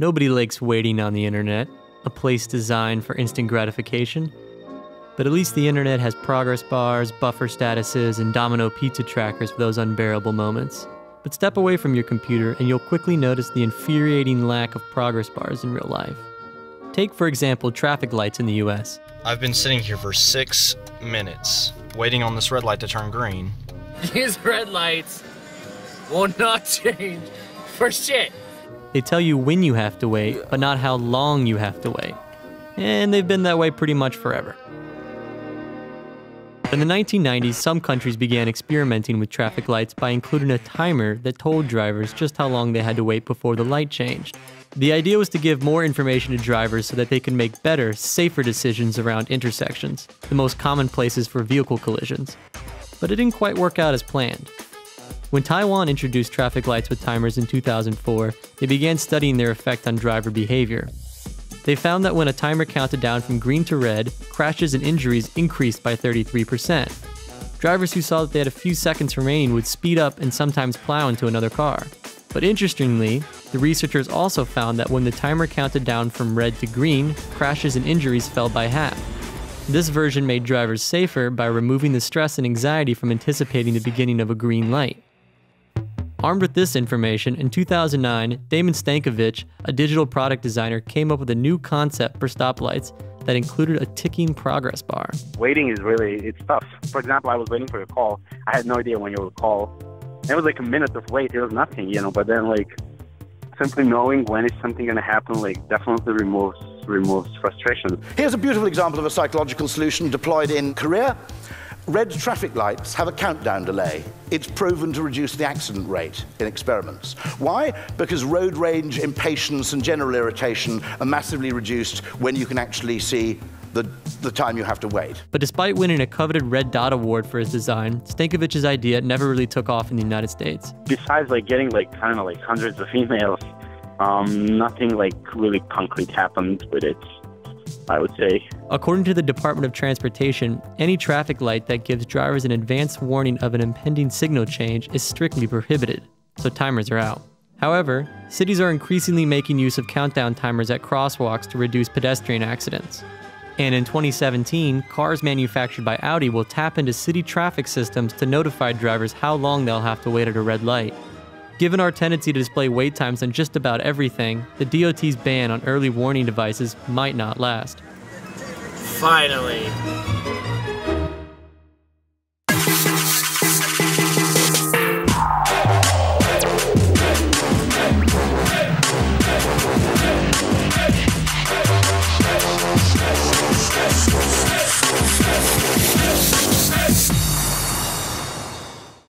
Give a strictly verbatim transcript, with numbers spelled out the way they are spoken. Nobody likes waiting on the internet, a place designed for instant gratification. But at least the internet has progress bars, buffer statuses, and domino pizza trackers for those unbearable moments. But step away from your computer and you'll quickly notice the infuriating lack of progress bars in real life. Take, for example, traffic lights in the U S. I've been sitting here for six minutes, waiting on this red light to turn green. These red lights will not change for shit. They tell you when you have to wait, but not how long you have to wait. And they've been that way pretty much forever. In the nineteen nineties, some countries began experimenting with traffic lights by including a timer that told drivers just how long they had to wait before the light changed. The idea was to give more information to drivers so that they could make better, safer decisions around intersections, the most common places for vehicle collisions. But it didn't quite work out as planned. When Taiwan introduced traffic lights with timers in two thousand four, they began studying their effect on driver behavior. They found that when a timer counted down from green to red, crashes and injuries increased by thirty-three percent. Drivers who saw that they had a few seconds remaining would speed up and sometimes plow into another car. But interestingly, the researchers also found that when the timer counted down from red to green, crashes and injuries fell by half. This version made drivers safer by removing the stress and anxiety from anticipating the beginning of a green light. Armed with this information, in two thousand nine, Damon Stankovich, a digital product designer, came up with a new concept for stoplights that included a ticking progress bar. Waiting is really, it's tough. For example, I was waiting for your call. I had no idea when you would call. It was like a minute of wait. It was nothing, you know, but then like simply knowing when is something going to happen, like definitely removes, removes frustration. Here's a beautiful example of a psychological solution deployed in Korea. Red traffic lights have a countdown delay. It's proven to reduce the accident rate in experiments. Why? Because road rage, impatience, and general irritation are massively reduced when you can actually see the, the time you have to wait. But despite winning a coveted Red Dot Award for his design, Stankovich's idea never really took off in the United States. Besides like getting like kind of like hundreds of emails, um, nothing like really concrete happened with it, I would say. According to the Department of Transportation, any traffic light that gives drivers an advance warning of an impending signal change is strictly prohibited, so timers are out. However, cities are increasingly making use of countdown timers at crosswalks to reduce pedestrian accidents. And in twenty seventeen, cars manufactured by Audi will tap into city traffic systems to notify drivers how long they'll have to wait at a red light. Given our tendency to display wait times on just about everything, the D O T's ban on early warning devices might not last. Finally.